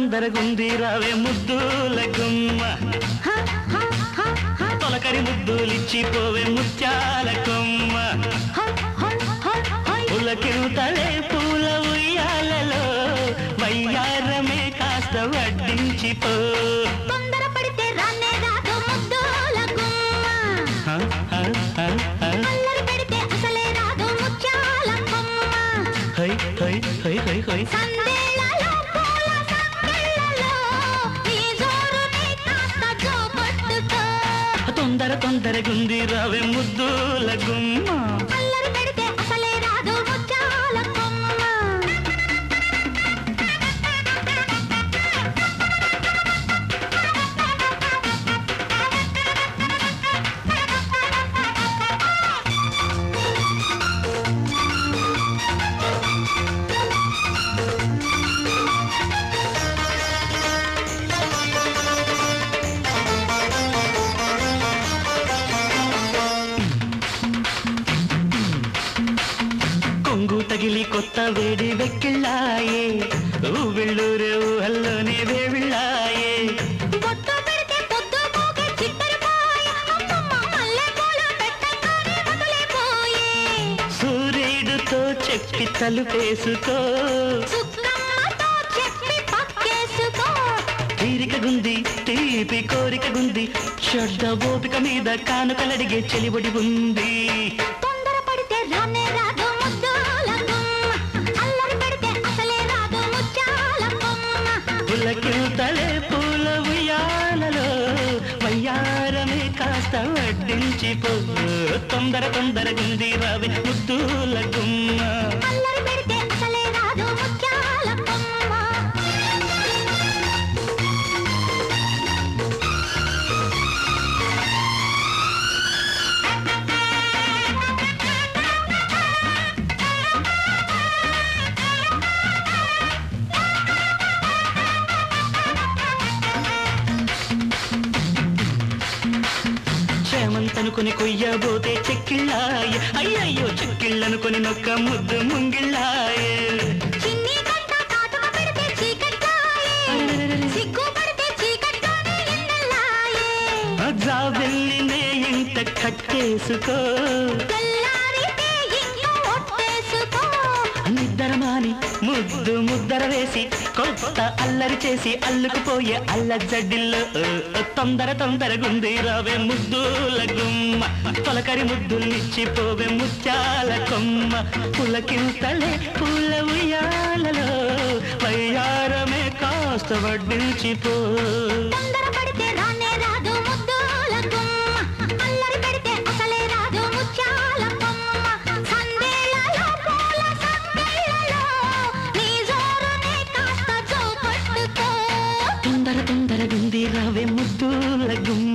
తొందరగుందిరావే ముద్దుల గుమ్మ తొలకరి ముద్దులిచ్చిపోవే ముత్యాల కొమ్మ ఉలకిరుతలే పూల ఉయ్యాలలో వయ్యారమే కాస్త వడ్డించిపో तोंदर तोंदर गुंदी रावे मुद्दूल गुम्मा वेड़ी वेक्किल्लाये ऊविल्लूरे ऊहल्लोने वेविल्लाये बोट्टु पेडिते पोट्टु पोगे चिट्टरपाये अम्मम्मा मल्लेपूलु पेट्टकारे वदलेपोये सूर्युडितो चेप्पि तलुपेसुको सुक्कम्मतो चेप्पि पक्केसुको తీరికగుంది తీపి కోరికగుంది శ్రద్ధ ఓపిక మీద కానుకలడిగే చెలిబడి ఉంది तोंदर तोंदर गुंदी रावे मुद्दूल गुम्मा अल्लरि पेडिते असले रादु मुत्याल कोम्मा అనుకొని కొయ్యబోతే చెక్కిళ్ళాయ అయ్యయ్యో చెక్కిళ్ళనుకొని నొక్క ముద్దు ముంగిళ్ళాయ చిన్ని గంట కాటుమ పెడితే చీకట్టాయ సిగ్గుపడితే చీకట్టానే ఎన్నెల్లాయ అజ్జా వెళ్ళినే ఇంత కట్టేసుకో తెల్లారితే ఇంట్లో ఒట్టేసుకో నిద్రమాని ముద్దు ముద్దర వేసి కొత్త అల్లరి చేసి అల్లుకుపోయే అల్లజడ్డిల్లో తొందర తొందర గుంది రావే ముద్దుల గుమ్మ తొలకరి ముద్దులిచ్చిపోవే ముత్యాల కొమ్మ పులకింతలే పూల ఉయ్యాలలో వయ్యారమే కాస్త వడ్డించిపో तोंदर तोंदर गुंदी रावे मुद्दूल गुम्मा